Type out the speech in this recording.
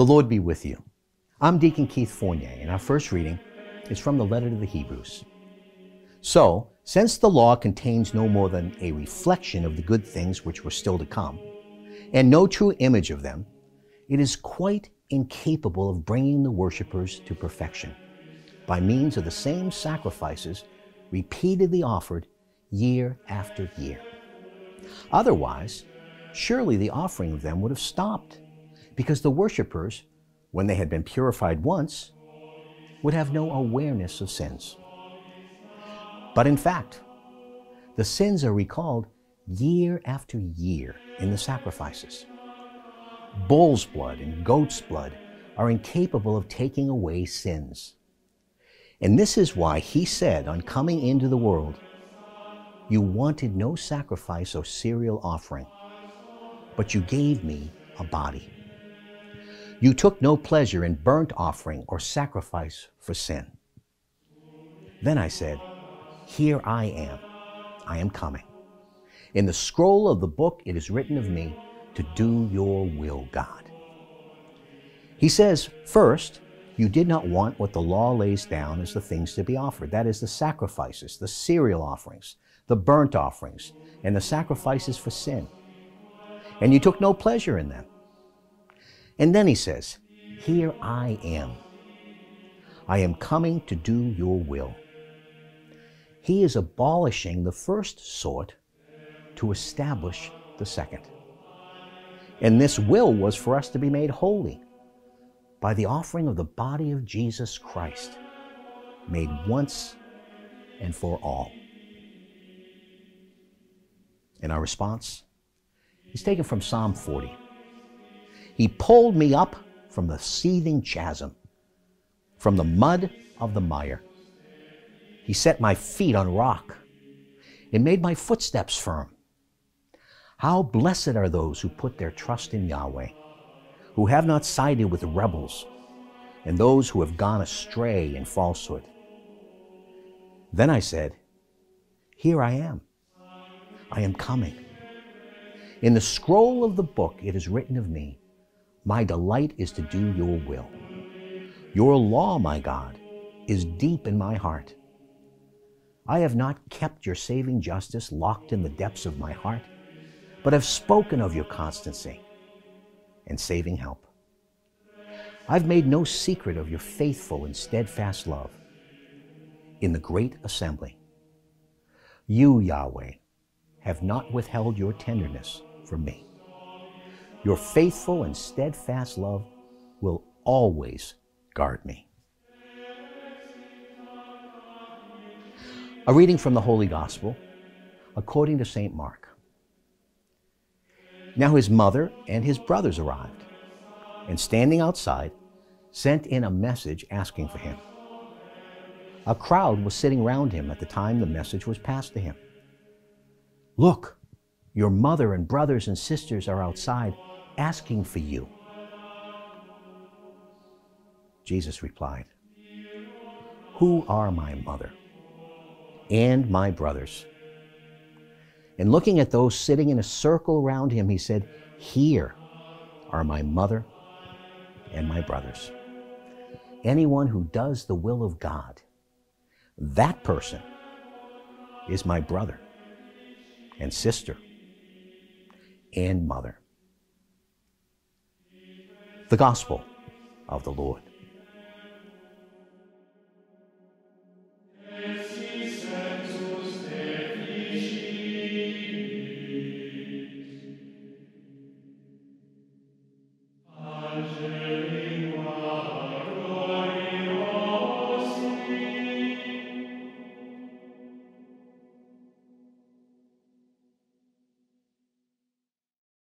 The Lord be with you. I'm Deacon Keith Fournier, and our first reading is from the letter to the Hebrews. So, since the law contains no more than a reflection of the good things which were still to come, and no true image of them, it is quite incapable of bringing the worshipers to perfection by means of the same sacrifices repeatedly offered year after year. Otherwise, surely the offering of them would have stopped, because the worshipers, when they had been purified once, would have no awareness of sins. But in fact, the sins are recalled year after year in the sacrifices. Bull's blood and goat's blood are incapable of taking away sins. And this is why he said on coming into the world, "You wanted no sacrifice or cereal offering, but you gave me a body. You took no pleasure in burnt offering or sacrifice for sin. Then I said, 'Here I am coming.' In the scroll of the book it is written of me, to do your will, God." He says, first, you did not want what the law lays down as the things to be offered. That is the sacrifices, the cereal offerings, the burnt offerings, and the sacrifices for sin. And you took no pleasure in them. And then he says, "Here I am. I am coming to do your will." He is abolishing the first sort to establish the second. And this will was for us to be made holy by the offering of the body of Jesus Christ, made once and for all. And our response is taken from Psalm 40. "He pulled me up from the seething chasm, from the mud of the mire. He set my feet on rock and made my footsteps firm. How blessed are those who put their trust in Yahweh, who have not sided with rebels, and those who have gone astray in falsehood. Then I said, 'Here I am coming. In the scroll of the book it is written of me, my delight is to do your will. Your law, my God, is deep in my heart. I have not kept your saving justice locked in the depths of my heart, but have spoken of your constancy and saving help. I've made no secret of your faithful and steadfast love in the great assembly. You, Yahweh, have not withheld your tenderness from me. Your faithful and steadfast love will always guard me." A reading from the Holy Gospel according to St. Mark. "Now his mother and his brothers arrived, and standing outside, sent in a message asking for him. A crowd was sitting round him at the time the message was passed to him. 'Look, your mother and brothers and sisters are outside asking for you.' Jesus replied, 'Who are my mother and my brothers?' And looking at those sitting in a circle around him, he said, 'Here are my mother and my brothers. Anyone who does the will of God, that person is my brother and sister and mother.'" The Gospel of the Lord.